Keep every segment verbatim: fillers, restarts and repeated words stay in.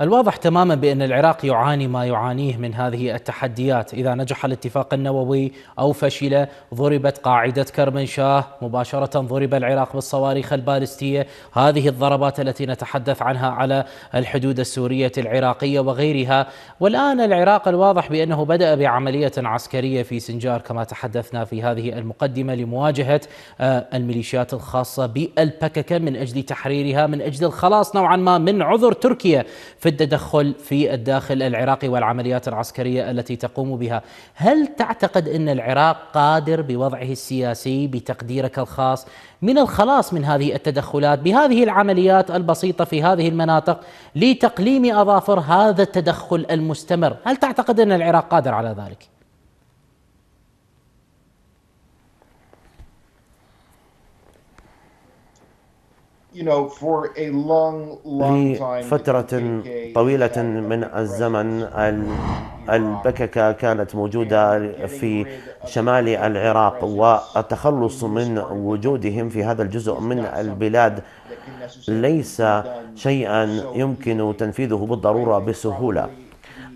الواضح تماما بأن العراق يعاني ما يعانيه من هذه التحديات. إذا نجح الاتفاق النووي أو فشل، ضربت قاعدة كرمنشاه مباشرة، ضرب العراق بالصواريخ البالستية، هذه الضربات التي نتحدث عنها على الحدود السورية العراقية وغيرها. والآن العراق الواضح بأنه بدأ بعملية عسكرية في سنجار كما تحدثنا في هذه المقدمة لمواجهة الميليشيات الخاصة بالبككة من أجل تحريرها، من أجل الخلاص نوعا ما من عذر تركيا في التدخل في الداخل العراقي والعمليات العسكرية التي تقوم بها. هل تعتقد أن العراق قادر بوضعه السياسي بتقديرك الخاص من الخلاص من هذه التدخلات بهذه العمليات البسيطة في هذه المناطق لتقليم أظافر هذا التدخل المستمر؟ هل تعتقد أن العراق قادر على ذلك؟ لفترة طويلة من الزمن البككة كانت موجودة في شمال العراق، والتخلص من وجودهم في هذا الجزء من البلاد ليس شيئا يمكن تنفيذه بالضرورة بسهولة.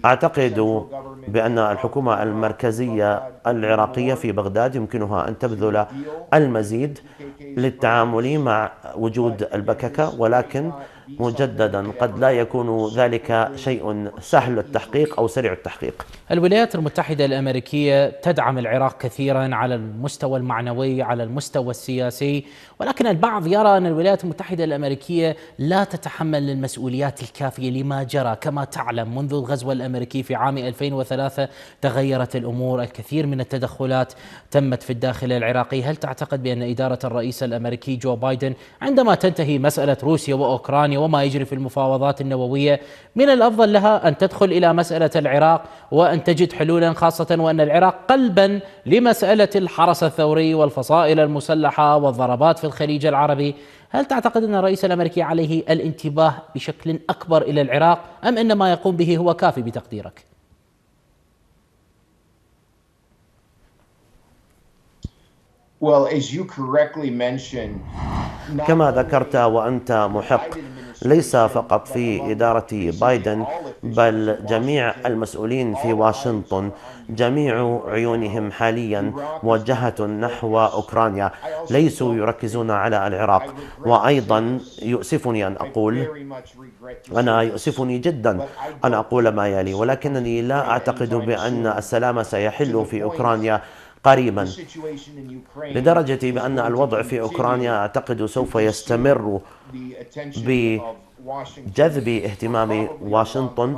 أعتقد بأن الحكومة المركزية العراقية في بغداد يمكنها أن تبذل المزيد للتعامل مع وجود البككة، ولكن مجددا قد لا يكون ذلك شيء سهل التحقيق أو سريع التحقيق. الولايات المتحدة الأمريكية تدعم العراق كثيرا على المستوى المعنوي، على المستوى السياسي، ولكن البعض يرى أن الولايات المتحدة الأمريكية لا تتحمل المسؤوليات الكافية لما جرى. كما تعلم منذ الغزو الأمريكي في عام ألفين وثلاثة تغيرت الأمور، الكثير من التدخلات تمت في الداخل العراقي. هل تعتقد بأن إدارة الرئيس الأمريكي جو بايدن عندما تنتهي مسألة روسيا وأوكرانيا وما يجري في المفاوضات النووية من الأفضل لها أن تدخل إلى مسألة العراق وأن تجد حلولا، خاصة وأن العراق قلبا لمسألة الحرس الثوري والفصائل المسلحة والضربات في الخليج العربي؟ هل تعتقد أن الرئيس الأمريكي عليه الانتباه بشكل أكبر إلى العراق، أم أن ما يقوم به هو كافي بتقديرك؟ كما ذكرت وأنت محق، ليس فقط في إدارة بايدن بل جميع المسؤولين في واشنطن جميع عيونهم حاليا موجهة نحو أوكرانيا، ليسوا يركزون على العراق. وأيضا يؤسفني أن أقول، أنا يؤسفني جدا أن أقول ما يلي، ولكنني لا أعتقد بأن السلام سيحل في أوكرانيا قريبا، لدرجة بأن الوضع في أوكرانيا أعتقد سوف يستمر بجذب اهتمام واشنطن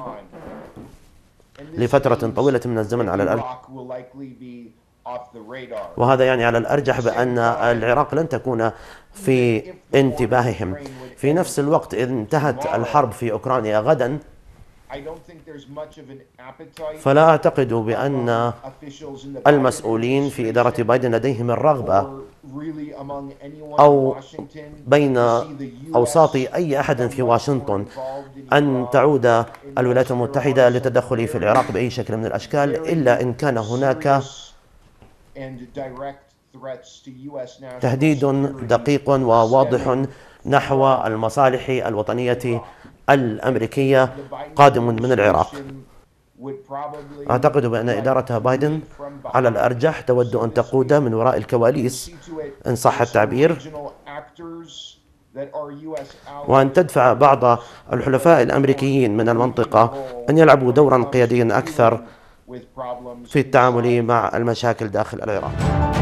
لفترة طويلة من الزمن على الأرجح، وهذا يعني على الأرجح بأن العراق لن تكون في انتباههم. في نفس الوقت إذ انتهت الحرب في أوكرانيا غدا، فلا أعتقد بأن المسؤولين في إدارة بايدن لديهم الرغبة أو بين أوساط أي أحد في واشنطن أن تعود الولايات المتحدة للتدخل في العراق بأي شكل من الأشكال، إلا إن كان هناك تهديد دقيق وواضح نحو المصالح الوطنية الأمريكية قادم من العراق. أعتقد بأن إدارة بايدن على الأرجح تود أن تقود من وراء الكواليس إن صح التعبير، وأن تدفع بعض الحلفاء الأمريكيين من المنطقة أن يلعبوا دورا قياديا أكثر في التعامل مع المشاكل داخل العراق.